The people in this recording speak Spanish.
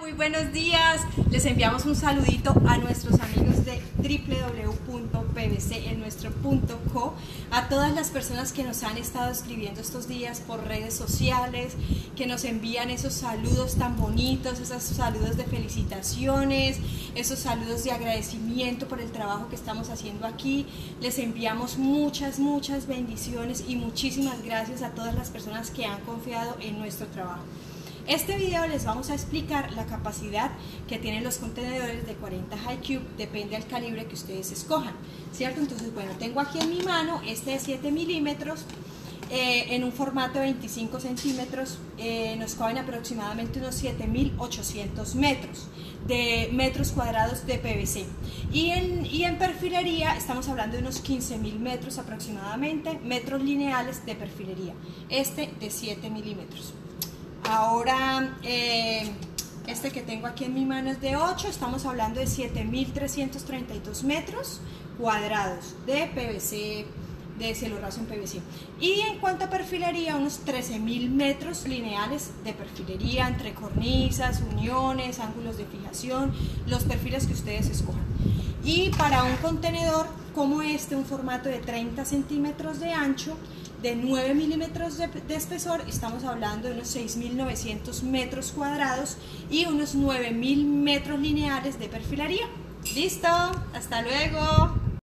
Muy buenos días, les enviamos un saludito a nuestros amigos de www.pvceelnuestro.co, a todas las personas que nos han estado escribiendo estos días por redes sociales, que nos envían esos saludos tan bonitos, esos saludos de felicitaciones, esos saludos de agradecimiento por el trabajo que estamos haciendo aquí. Les enviamos muchas bendiciones y muchísimas gracias a todas las personas que han confiado en nuestro trabajo. Este video les vamos a explicar la capacidad que tienen los contenedores de 40 High Cube, depende del calibre que ustedes escojan, ¿cierto? Entonces, bueno, tengo aquí en mi mano este de 7 milímetros, en un formato de 25 centímetros, nos caben aproximadamente unos 7.800 metros cuadrados de PVC, y en perfilería estamos hablando de unos 15.000 metros aproximadamente, metros lineales de perfilería, este de 7 milímetros. Ahora, este que tengo aquí en mi mano es de 8, estamos hablando de 7.332 metros cuadrados de PVC, de celulazo en PVC. Y en cuanto a perfilería, unos 13.000 metros lineales de perfilería, entre cornisas, uniones, ángulos de fijación, los perfiles que ustedes escojan. Y para un contenedor como este, un formato de 30 centímetros de ancho, de 9 milímetros de espesor, estamos hablando de unos 6.900 metros cuadrados y unos 9.000 metros lineales de perfilería. ¡Listo! ¡Hasta luego!